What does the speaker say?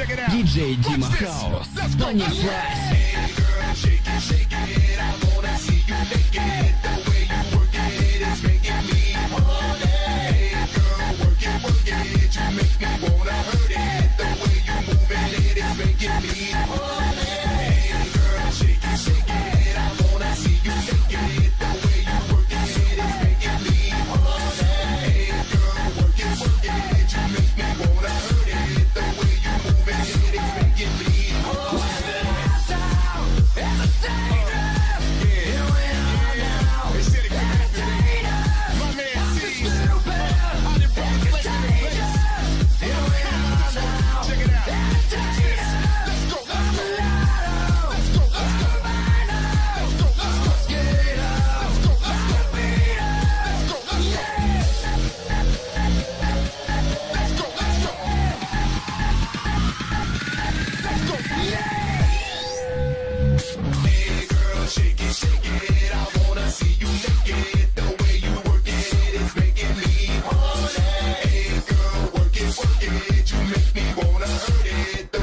DJ Dima House, Bunny Flash. You make me wanna hurt it.